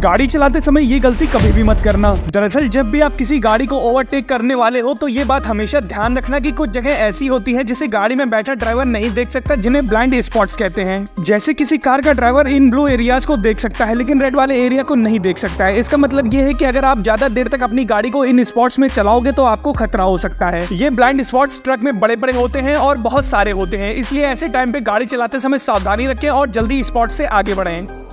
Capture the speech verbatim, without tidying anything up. गाड़ी चलाते समय ये गलती कभी भी मत करना। दरअसल जब भी आप किसी गाड़ी को ओवरटेक करने वाले हो तो ये बात हमेशा ध्यान रखना कि कुछ जगह ऐसी होती है जिसे गाड़ी में बैठा ड्राइवर नहीं देख सकता, जिन्हें ब्लाइंड स्पॉट्स कहते हैं। जैसे किसी कार का ड्राइवर इन ब्लू एरियाज को देख सकता है लेकिन रेड वाले एरिया को नहीं देख सकता है। इसका मतलब ये है कि अगर आप ज्यादा देर तक अपनी गाड़ी को इन स्पॉट्स में चलाओगे तो आपको खतरा हो सकता है। ये ब्लाइंड स्पॉट्स ट्रक में बड़े बड़े होते हैं और बहुत सारे होते हैं, इसलिए ऐसे टाइम पे गाड़ी चलाते समय सावधानी रखें और जल्दी स्पॉट से आगे बढ़ें।